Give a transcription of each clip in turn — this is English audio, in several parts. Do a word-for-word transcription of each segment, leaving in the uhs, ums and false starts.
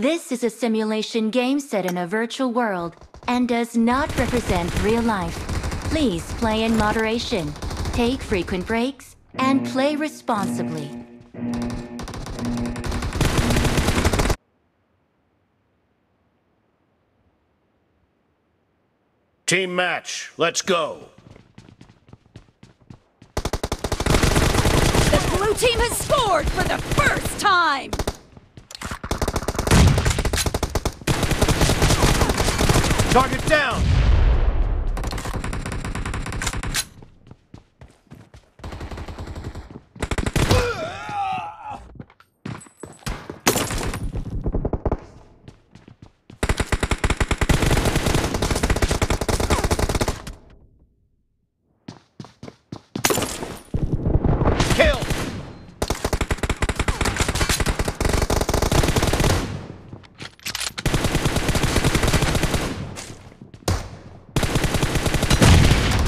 This is a simulation game set in a virtual world and does not represent real life. Please play in moderation, take frequent breaks, and play responsibly. Team match, let's go. The blue team has scored for the first time. Target down.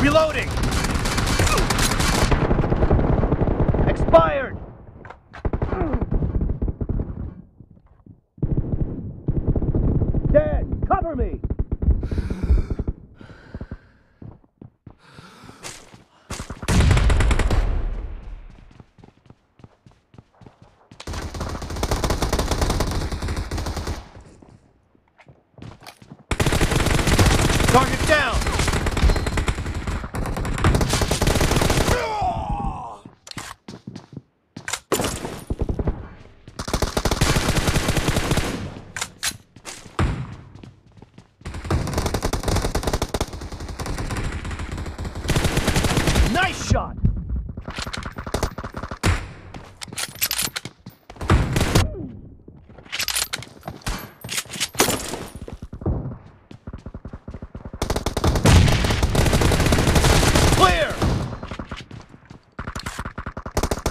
Reloading! Expired! Dead! Cover me! Target down! Nice shot!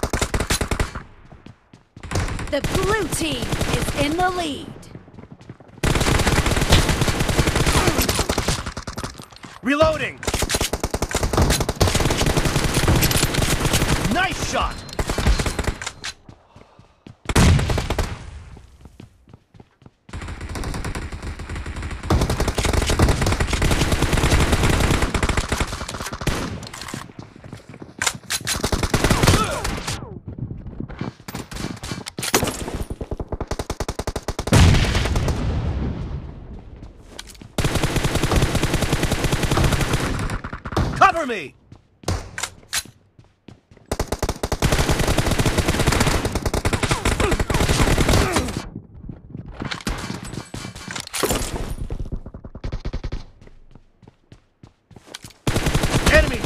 Clear! The blue team is in the lead. Reloading! Nice shot! Cover me!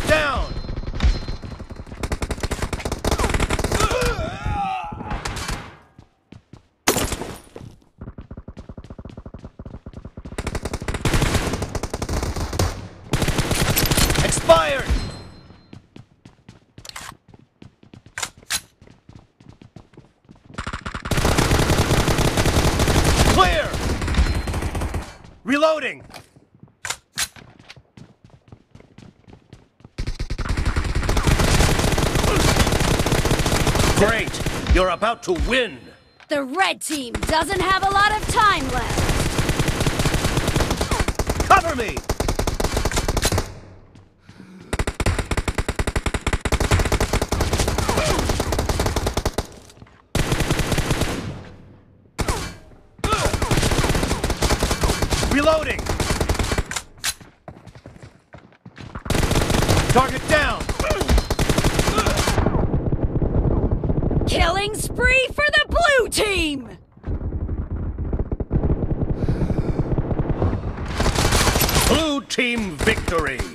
Down! Expired! Clear! Reloading! Great! You're about to win! The red team doesn't have a lot of time left! Cover me! Reloading! Target down! Killing spree for the blue team! Blue team victory!